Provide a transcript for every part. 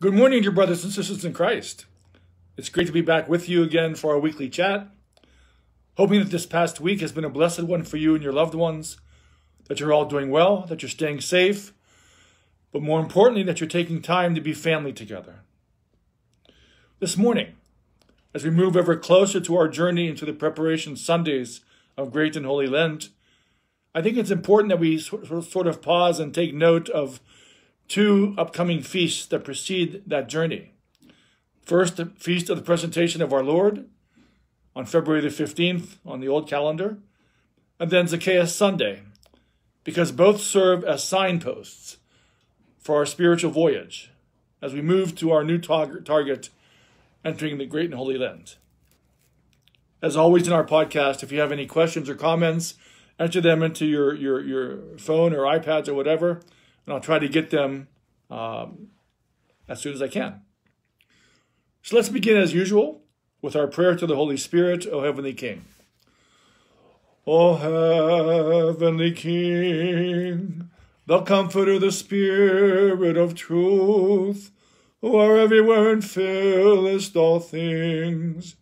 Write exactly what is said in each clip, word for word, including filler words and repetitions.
Good morning, dear brothers and sisters in Christ. It's great to be back with you again for our weekly chat. Hoping that this past week has been a blessed one for you and your loved ones, that you're all doing well, that you're staying safe, but more importantly, that you're taking time to be family together. This morning, as we move ever closer to our journey into the preparation Sundays of Great and Holy Lent, I think it's important that we sort of pause and take note of two upcoming feasts that precede that journey. First, the Feast of the Presentation of our Lord on February the fifteenth on the old calendar, and then Zacchaeus Sunday, because both serve as signposts for our spiritual voyage as we move to our new target entering the Great and Holy Lent. As always in our podcast, if you have any questions or comments, enter them into your, your, your phone or iPads or whatever, and I'll try to get them um, as soon as I can. So let's begin as usual with our prayer to the Holy Spirit, O Heavenly King. O Heavenly King, the Comforter, the Spirit of truth, who are everywhere and fillest all things,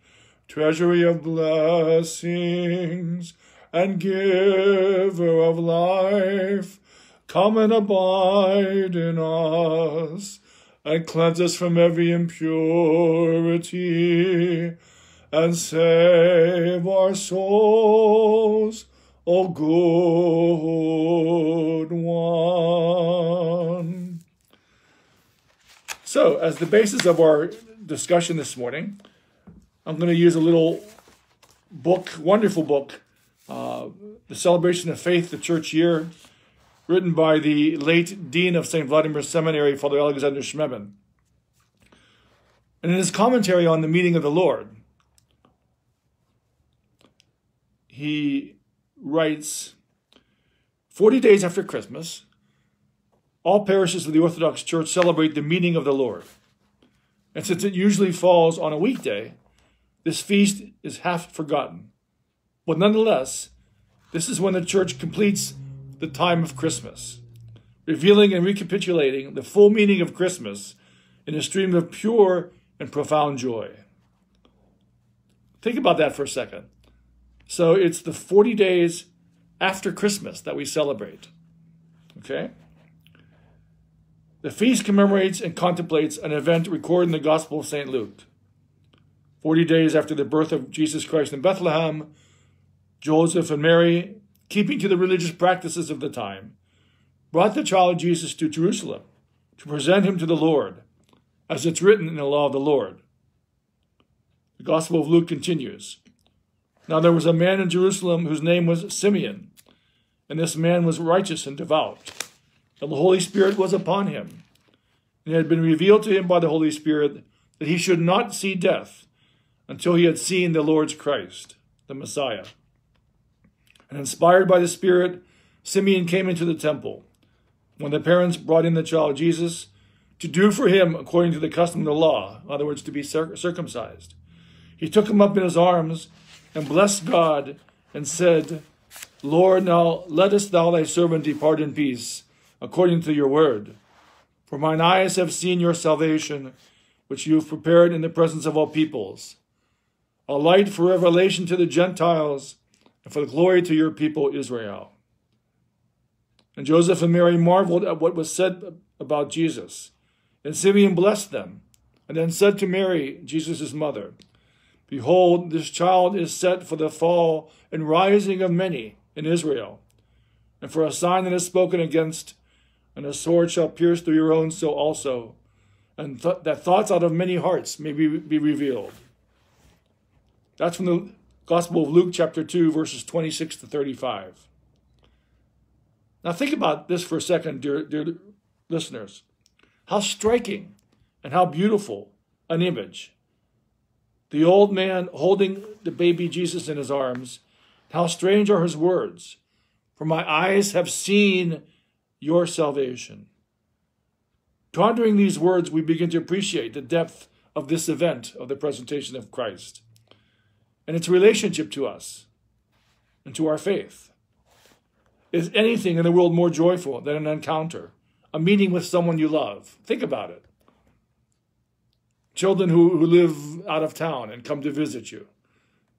treasury of blessings and giver of life, come and abide in us, and cleanse us from every impurity, and save our souls, O good one. So, as the basis of our discussion this morning, I'm going to use a little book, wonderful book, uh, The Celebration of Faith, the Church Year, written by the late Dean of Saint Vladimir's Seminary, Father Alexander Schmemann. And in his commentary on the meaning of the Lord, he writes, forty days after Christmas, all parishes of the Orthodox Church celebrate the meeting of the Lord. And since it usually falls on a weekday, this feast is half forgotten. But nonetheless, this is when the Church completes the time of Christmas, revealing and recapitulating the full meaning of Christmas in a stream of pure and profound joy. Think about that for a second. So it's the forty days after Christmas that we celebrate, okay? The feast commemorates and contemplates an event recorded in the Gospel of Saint Luke. forty days after the birth of Jesus Christ in Bethlehem, Joseph and Mary, keeping to the religious practices of the time, brought the child Jesus to Jerusalem to present him to the Lord, as it's written in the law of the Lord. The Gospel of Luke continues. Now there was a man in Jerusalem whose name was Simeon, and this man was righteous and devout, and the Holy Spirit was upon him. And it had been revealed to him by the Holy Spirit that he should not see death until he had seen the Lord's Christ, the Messiah. And inspired by the Spirit, Simeon came into the temple when the parents brought in the child Jesus to do for him according to the custom of the law, in other words, to be circumcised. He took him up in his arms and blessed God and said, Lord, now lettest thou thy servant depart in peace according to your word. For mine eyes have seen your salvation, which you have prepared in the presence of all peoples, a light for revelation to the Gentiles, and for the glory to your people Israel. And Joseph and Mary marveled at what was said about Jesus. And Simeon blessed them, and then said to Mary, Jesus' mother, behold, this child is set for the fall and rising of many in Israel, and for a sign that is spoken against, and a sword shall pierce through your own soul also, and th that thoughts out of many hearts may be, be revealed. That's from the Gospel of Luke, chapter two, verses twenty-six to thirty-five. Now think about this for a second, dear, dear listeners. How striking and how beautiful an image. The old man holding the baby Jesus in his arms. How strange are his words. For my eyes have seen your salvation. Pondering these words, we begin to appreciate the depth of this event of the presentation of Christ and its relationship to us and to our faith. Is anything in the world more joyful than an encounter, a meeting with someone you love? Think about it. children who, who live out of town and come to visit you,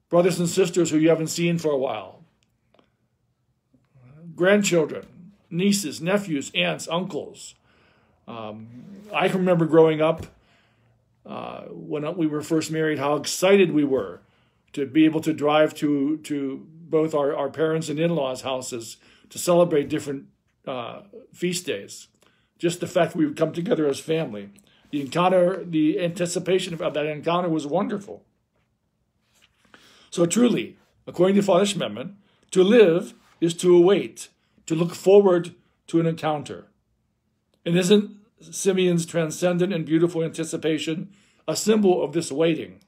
brothers and sisters who you haven't seen for a while, grandchildren, nieces, nephews, aunts, uncles. Um, I can remember growing up uh, when we were first married, how excited we were to be able to drive to, to both our, our parents' and in-laws' houses to celebrate different uh, feast days. Just the fact we would come together as family. The encounter, the anticipation of that encounter was wonderful. So truly, according to Father Schmemann, to live is to await, to look forward to an encounter. And isn't Simeon's transcendent and beautiful anticipation a symbol of this waiting?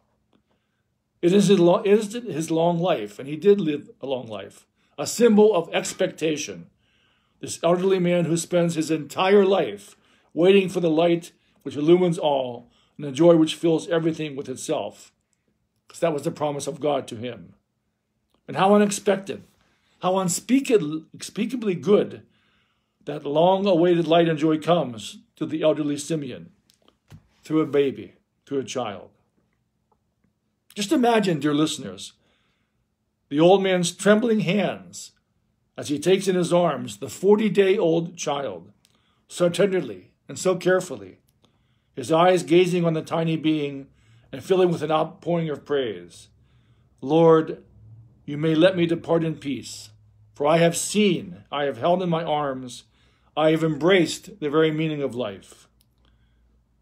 It is his long life, and he did live a long life, a symbol of expectation. This elderly man who spends his entire life waiting for the light which illumines all and the joy which fills everything with itself. Because that was the promise of God to him. And how unexpected, how unspeakably good that long-awaited light and joy comes to the elderly Simeon through a baby, through a child. Just imagine, dear listeners, the old man's trembling hands as he takes in his arms the forty-day-old child, so tenderly and so carefully, his eyes gazing on the tiny being and filling with an outpouring of praise. Lord, you may let me depart in peace, for I have seen, I have held in my arms, I have embraced the very meaning of life.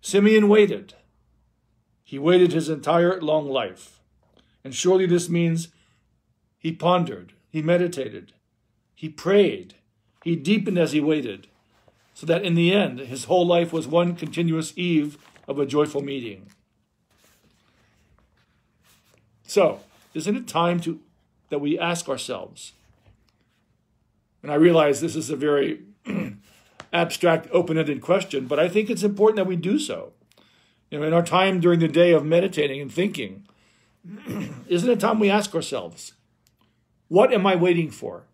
Simeon waited. He waited his entire long life. And surely this means he pondered, he meditated, he prayed, he deepened as he waited, so that in the end, his whole life was one continuous eve of a joyful meeting. So, isn't it time to that we ask ourselves? And I realize this is a very abstract, open-ended question, but I think it's important that we do so. You know, in our time during the day of meditating and thinking, isn't it time we ask ourselves, what am I waiting for?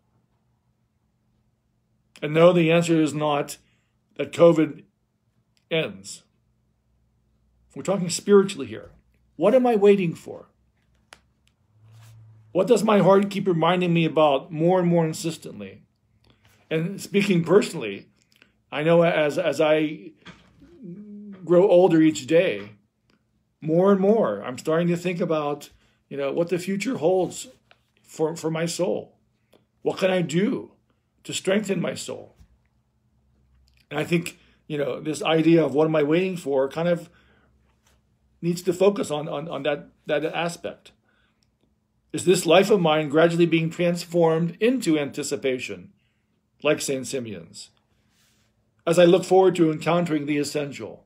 And no, the answer is not that COVID ends. We're talking spiritually here. What am I waiting for? What does my heart keep reminding me about more and more insistently? And speaking personally, I know as, as I grow older each day, more and more, I'm starting to think about, you know, what the future holds for, for my soul. What can I do to strengthen my soul? And I think, you know, this idea of what am I waiting for kind of needs to focus on, on, on that, that aspect. Is this life of mine gradually being transformed into anticipation, like Saint Simeon's? As I look forward to encountering the essential,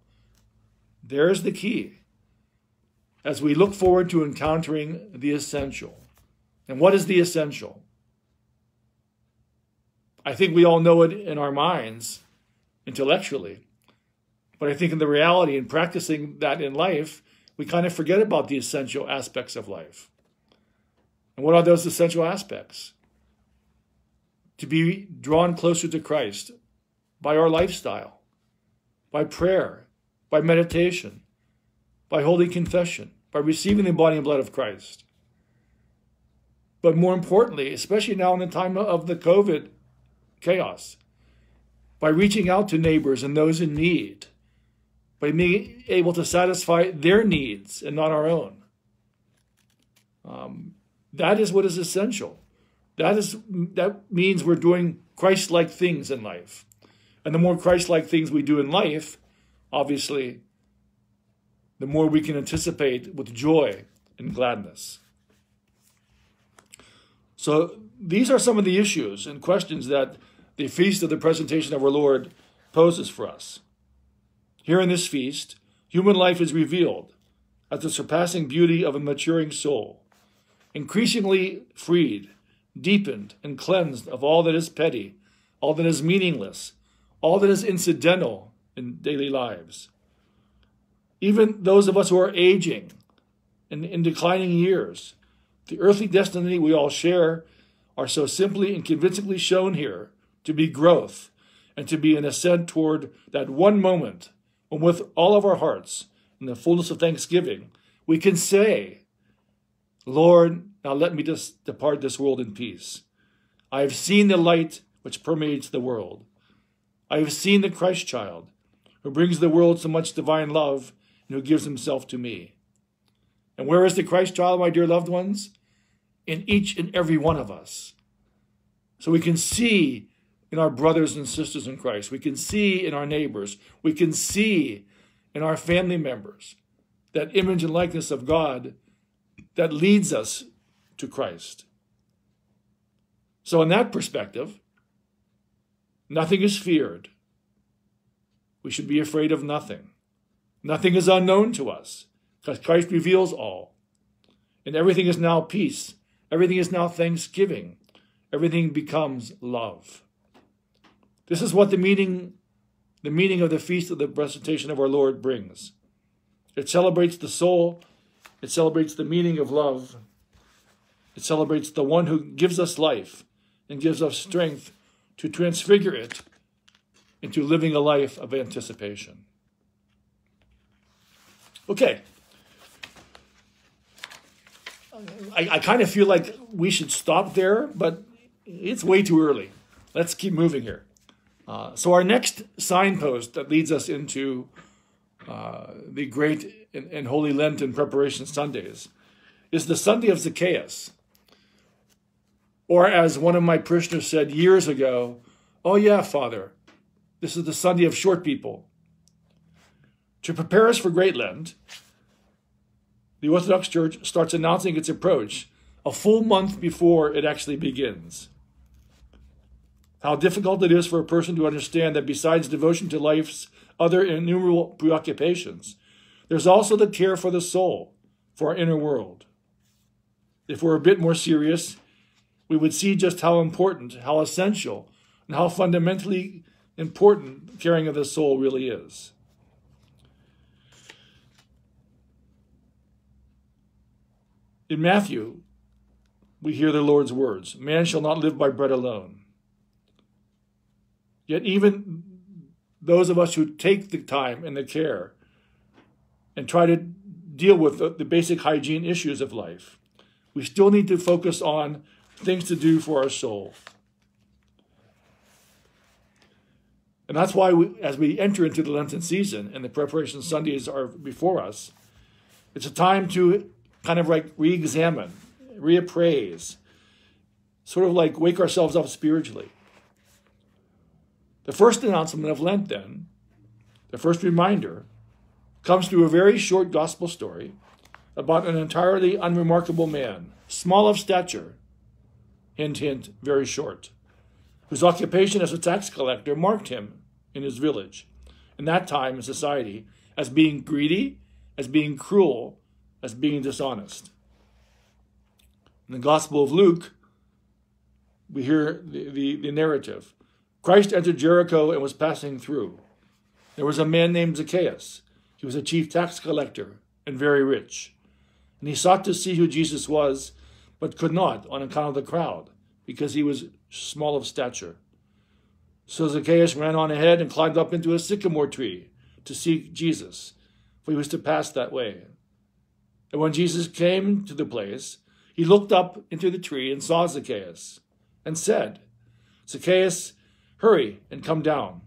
there's the key. As we look forward to encountering the essential. And what is the essential? I think we all know it in our minds, intellectually. But I think in the reality, in practicing that in life, we kind of forget about the essential aspects of life. And what are those essential aspects? To be drawn closer to Christ by our lifestyle, by prayer, by meditation, by holy confession, by receiving the body and blood of Christ. But more importantly, especially now in the time of the COVID chaos, by reaching out to neighbors and those in need, by being able to satisfy their needs and not our own. Um, that is what is essential. That is that means we're doing Christ-like things in life. And the more Christ-like things we do in life, obviously, the more we can anticipate with joy and gladness. So these are some of the issues and questions that the Feast of the Presentation of our Lord poses for us. Here in this feast, human life is revealed as the surpassing beauty of a maturing soul, increasingly freed, deepened, and cleansed of all that is petty, all that is meaningless, all that is incidental in daily lives. Even those of us who are aging and in declining years, the earthly destiny we all share are so simply and convincingly shown here to be growth and to be an ascent toward that one moment when with all of our hearts in the fullness of thanksgiving, we can say, Lord, now let me just depart this world in peace. I have seen the light which permeates the world. I have seen the Christ child, who brings the world so much divine love and who gives himself to me. And where is the Christ child, my dear loved ones? In each and every one of us. So we can see in our brothers and sisters in Christ. We can see in our neighbors. We can see in our family members that image and likeness of God that leads us to Christ. So in that perspective, nothing is feared. We should be afraid of nothing. Nothing is unknown to us, because Christ reveals all. And everything is now peace. Everything is now thanksgiving. Everything becomes love. This is what the meaning, the meaning of the Feast of the Presentation of our Lord brings. It celebrates the soul. It celebrates the meaning of love. It celebrates the one who gives us life and gives us strength to transfigure it into living a life of anticipation. Okay. I, I kind of feel like we should stop there, but it's way too early. Let's keep moving here. Uh, so our next signpost that leads us into uh, the Great and, and Holy Lent and Preparation Sundays is the Sunday of Zacchaeus. Or as one of my parishioners said years ago, oh yeah, Father, this is the Sunday of short people. To prepare us for Great Lent, the Orthodox Church starts announcing its approach a full month before it actually begins. How difficult it is for a person to understand that besides devotion to life's other innumerable preoccupations, there's also the care for the soul, for our inner world. If we're a bit more serious, we would see just how important, how essential, and how fundamentally important caring of the soul really is. In Matthew, we hear the Lord's words, man shall not live by bread alone. Yet even those of us who take the time and the care and try to deal with the, the basic hygiene issues of life, we still need to focus on things to do for our soul. And that's why we, as we enter into the Lenten season and the preparation Sundays are before us, it's a time to kind of like re-examine, reappraise, sort of like wake ourselves up spiritually. The first announcement of Lent then, the first reminder, comes through a very short gospel story about an entirely unremarkable man, small of stature, hint, hint, very short, whose occupation as a tax collector marked him in his village, in that time in society, as being greedy, as being cruel, as being dishonest. In the Gospel of Luke, we hear the, the, the narrative. Christ entered Jericho and was passing through. There was a man named Zacchaeus. He was a chief tax collector and very rich. And he sought to see who Jesus was, but could not on account of the crowd, because he was small of stature. So Zacchaeus ran on ahead and climbed up into a sycamore tree to see Jesus, for he was to pass that way. And when Jesus came to the place, he looked up into the tree and saw Zacchaeus and said, Zacchaeus, hurry and come down,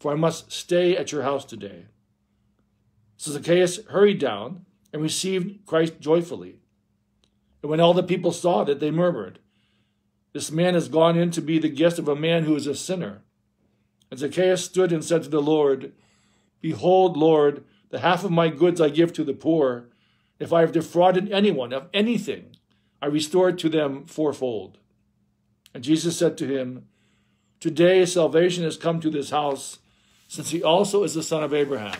for I must stay at your house today. So Zacchaeus hurried down and received Christ joyfully. And when all the people saw that, they murmured, this man has gone in to be the guest of a man who is a sinner. And Zacchaeus stood and said to the Lord, behold, Lord, the half of my goods I give to the poor. If I have defrauded anyone of anything, I restore it to them fourfold. And Jesus said to him, today salvation has come to this house, since he also is the son of Abraham.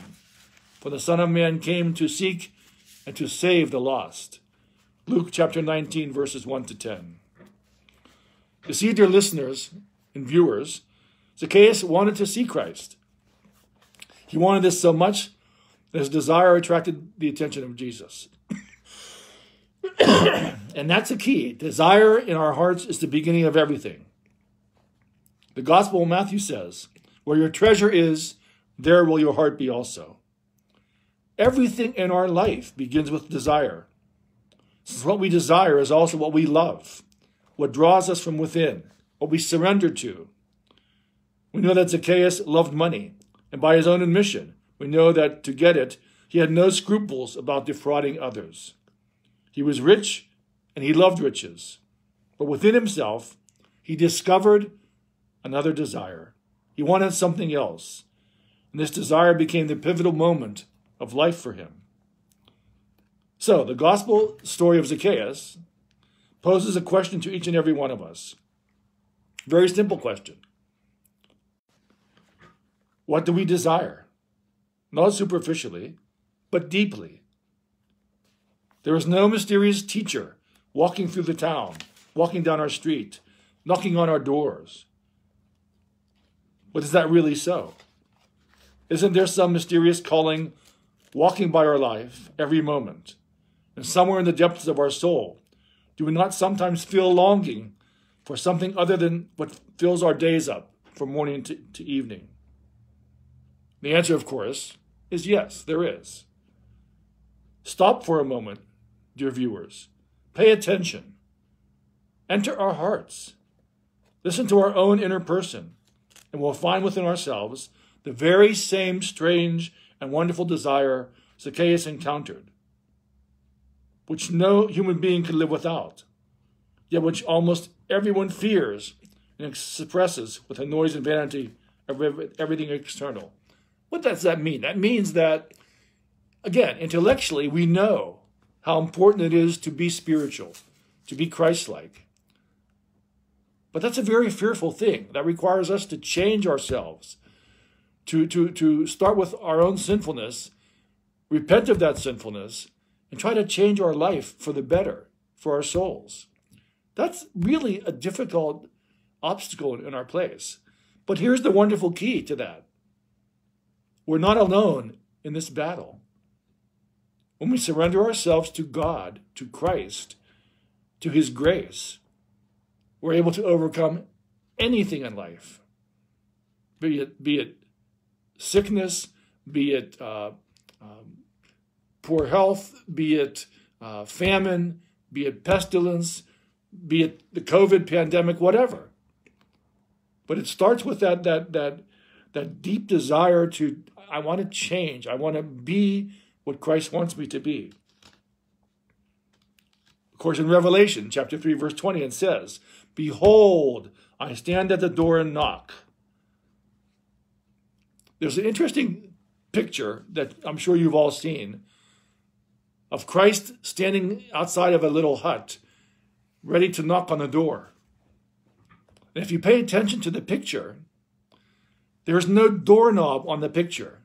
For the Son of Man came to seek and to save the lost. Luke chapter nineteen, verses one to ten. You see, dear listeners and viewers, Zacchaeus wanted to see Christ. He wanted this so much that his desire attracted the attention of Jesus. And that's the key. Desire in our hearts is the beginning of everything. The Gospel of Matthew says, where your treasure is, there will your heart be also. Everything in our life begins with desire, since what we desire is also what we love, what draws us from within, what we surrender to. We know that Zacchaeus loved money, and by his own admission, we know that to get it, he had no scruples about defrauding others. He was rich, and he loved riches. But within himself, he discovered another desire. He wanted something else, and this desire became the pivotal moment of life for him. So, the gospel story of Zacchaeus poses a question to each and every one of us. Very simple question. What do we desire? Not superficially, but deeply. There is no mysterious teacher walking through the town, walking down our street, knocking on our doors. But is that really so? Isn't there some mysterious calling walking by our life every moment? And somewhere in the depths of our soul, do we not sometimes feel longing for something other than what fills our days up from morning to, to evening? The answer, of course, is yes, there is. Stop for a moment, dear viewers. Pay attention. Enter our hearts. Listen to our own inner person, and we'll find within ourselves the very same strange and wonderful desire Zacchaeus encountered, which no human being could live without, yet which almost everyone fears and suppresses with the noise and vanity of everything external. What does that mean? That means that, again, intellectually, we know how important it is to be spiritual, to be Christ-like. But that's a very fearful thing. That requires us to change ourselves, to, to, to start with our own sinfulness, repent of that sinfulness, and try to change our life for the better, for our souls. That's really a difficult obstacle in our place. But here's the wonderful key to that. We're not alone in this battle. When we surrender ourselves to God, to Christ, to His grace, we're able to overcome anything in life, be it, be it sickness, be it uh, um, poor health, be it uh, famine, be it pestilence, be it the COVID pandemic, whatever. But it starts with that, that, that, that deep desire to, I want to change. I want to be what Christ wants me to be. Of course, in Revelation chapter three, verse twenty, it says, "Behold, I stand at the door and knock." There's an interesting picture that I'm sure you've all seen of Christ standing outside of a little hut, ready to knock on the door. And if you pay attention to the picture, there is no doorknob on the picture.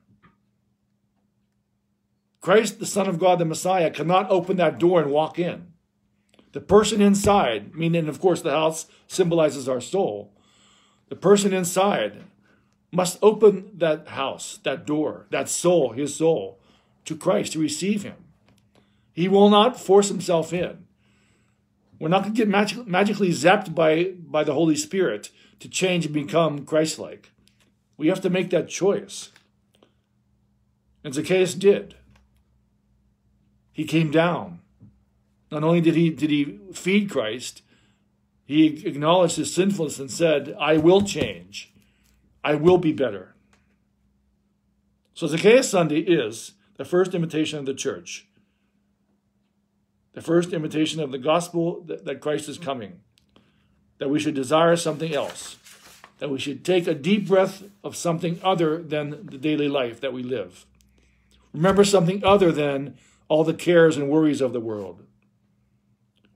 Christ, the Son of God, the Messiah, cannot open that door and walk in. The person inside, meaning, of course, the house symbolizes our soul, the person inside must open that house, that door, that soul, his soul, to Christ to receive him. He will not force himself in. We're not going to get magic magically zapped by, by the Holy Spirit to change and become Christ-like. We have to make that choice. And Zacchaeus did. He came down. Not only did he, did he feed Christ, he acknowledged his sinfulness and said, I will change. I will be better. So Zacchaeus Sunday is the first invitation of the church. The first invitation of the gospel that, that Christ is coming. That we should desire something else. That we should take a deep breath of something other than the daily life that we live. Remember something other than all the cares and worries of the world.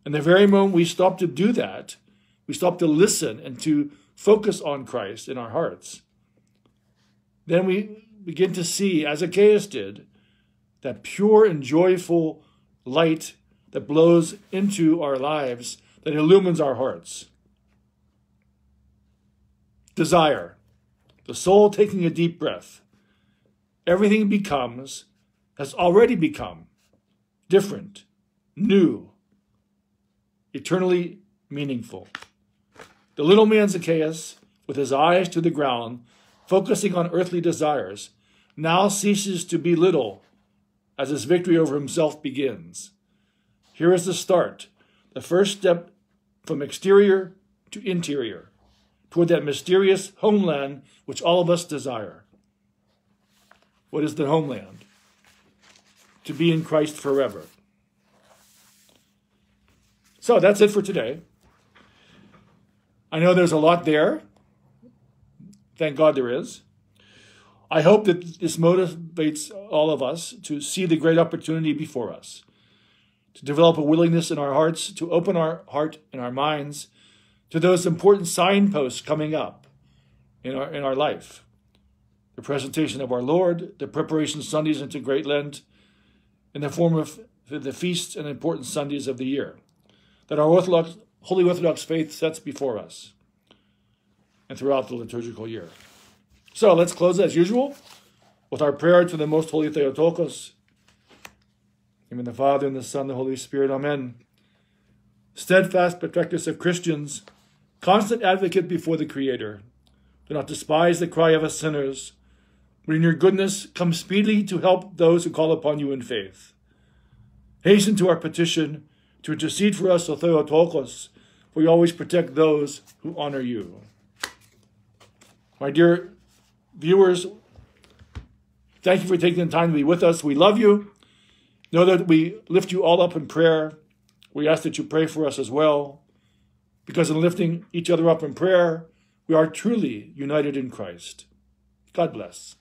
And the very moment we stop to do that, we stop to listen and to focus on Christ in our hearts, then we begin to see, as Zacchaeus did, that pure and joyful light that blows into our lives, that illumines our hearts. Desire, the soul taking a deep breath. Everything becomes, has already become, different, new, eternally meaningful. The little man Zacchaeus, with his eyes to the ground, focusing on earthly desires, now ceases to be little as his victory over himself begins. Here is the start, the first step from exterior to interior, toward that mysterious homeland which all of us desire. What is the homeland? To be in Christ forever. So that's it for today. I know there's a lot there. Thank God there is. I hope that this motivates all of us to see the great opportunity before us, to develop a willingness in our hearts, to open our heart and our minds to those important signposts coming up in our, in our life. The presentation of our Lord, the preparation Sundays into Great Lent, in the form of the feasts and important Sundays of the year that our Orthodox, Holy Orthodox faith sets before us and throughout the liturgical year. So let's close as usual with our prayer to the Most Holy Theotokos. In the name of the Father, and the Son, and the Holy Spirit. Amen. Steadfast protectress of Christians, constant advocate before the Creator, do not despise the cry of us sinners, but in your goodness come speedily to help those who call upon you in faith. Hasten to our petition to intercede for us, O Theotokos, for you always protect those who honor you. My dear viewers, thank you for taking the time to be with us. We love you. Know that we lift you all up in prayer. We ask that you pray for us as well, because in lifting each other up in prayer, we are truly united in Christ. God bless.